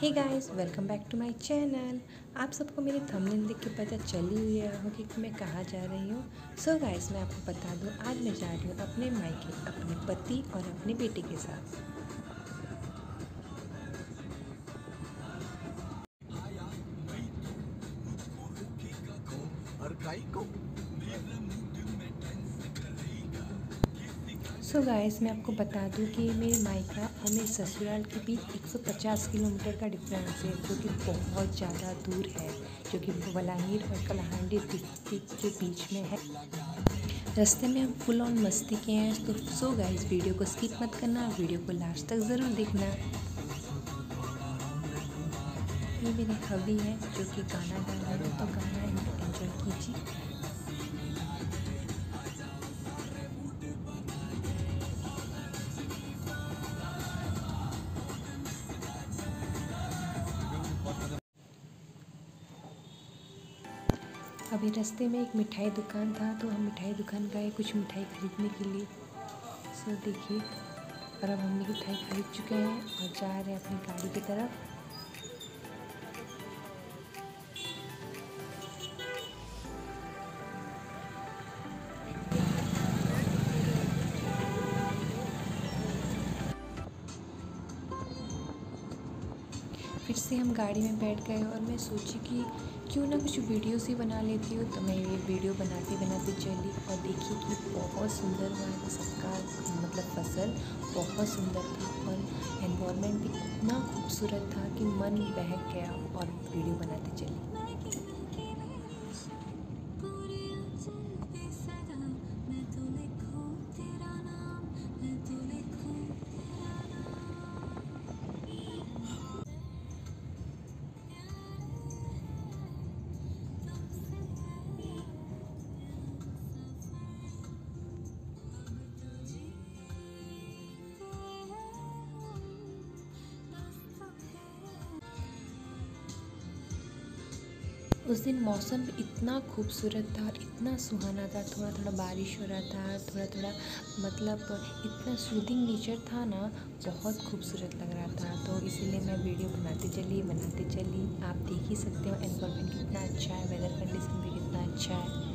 Hey guys, welcome back to my channel. आप सबको मेरी थंबनेल देख के पता चल ही गया होगा कि मैं कहाँ जा रही हूँ। सो गाइस, मैं आपको बता दूँ, आज मैं जा रही हूँ अपने मायके, अपने पति और अपने बेटे के साथ। सो गाइस, मैं आपको बता दूं कि मेरे मायका और मेरे ससुराल के बीच 150 किलोमीटर का डिफरेंस है, जो कि बहुत ज़्यादा दूर है, जो कि बलांगीर और कलाहांडी डिस्ट्रिक्ट के बीच में है। रास्ते में हम फुल ऑन मस्ती किए हैं। तो सो गाइस, वीडियो को स्किप मत करना, वीडियो को लास्ट तक ज़रूर देखना। ये मेरी हबी है जो कि गाना गा रही है, तो गाना एंजॉय कीजिए। अभी रास्ते में एक मिठाई दुकान था, तो हम मिठाई दुकान गए कुछ मिठाई खरीदने के लिए। सो देखिए, और अब हमने मिठाई खरीद चुके हैं और जा रहे हैं अपनी गाड़ी की तरफ। फिर से हम गाड़ी में बैठ गए और मैं सोची कि क्यों ना कुछ वीडियोस ही बना लेती हूँ। तो मैं ये वीडियो बनाते बनाते चली और देखी कि बहुत सुंदर वहाँ का सबका मतलब फसल बहुत सुंदर था और एनवायरनमेंट भी इतना खूबसूरत था कि मन बहक गया और वीडियो बनाते चली। उस दिन मौसम इतना खूबसूरत था और इतना सुहाना था। थोड़ा थोड़ा बारिश हो रहा था, थोड़ा थोड़ा मतलब इतना सूदिंग नेचर था ना, बहुत खूबसूरत लग रहा था। तो इसीलिए मैं वीडियो बनाते चली। आप देख ही सकते हो एनवायरनमेंट कितना अच्छा है, वेदर कंडीशन भी कितना अच्छा है।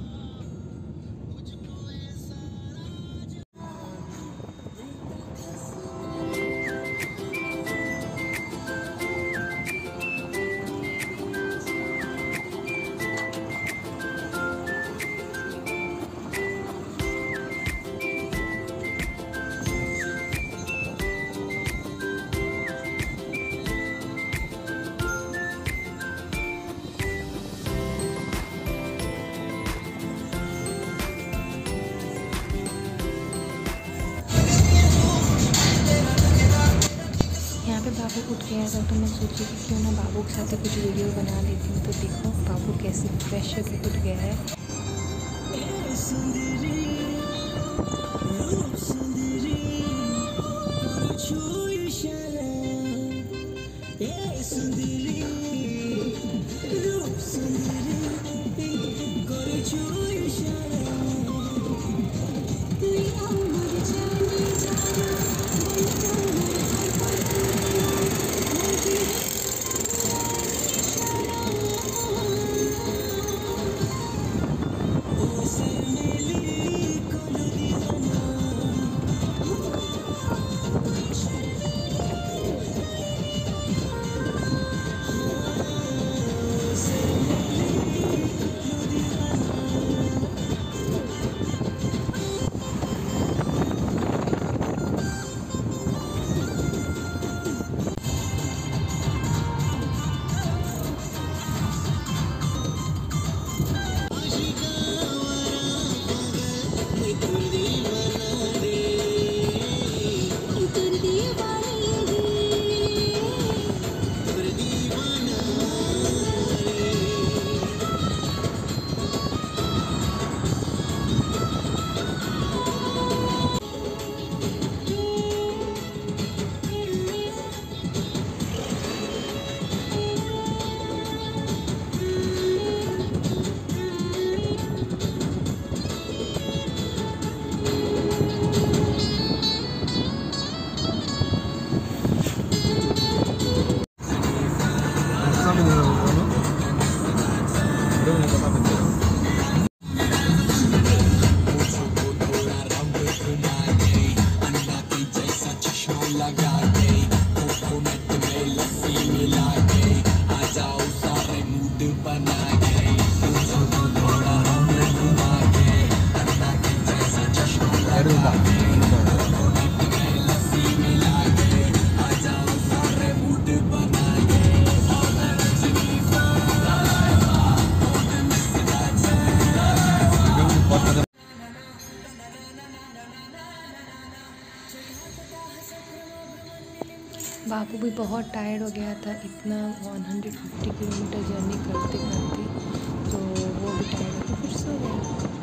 उठ गया था, तो मैं सोची कि क्यों ना बाबू के साथ कुछ वीडियो बना लेती हूँ। तो देखो बाबू कैसे फ्रेश होकर उठ गया है। वो भी बहुत टायर्ड हो गया था, इतना 150 किलोमीटर जर्नी करते करते, तो वो भी टायर्ड हो गया, फिर सो गया।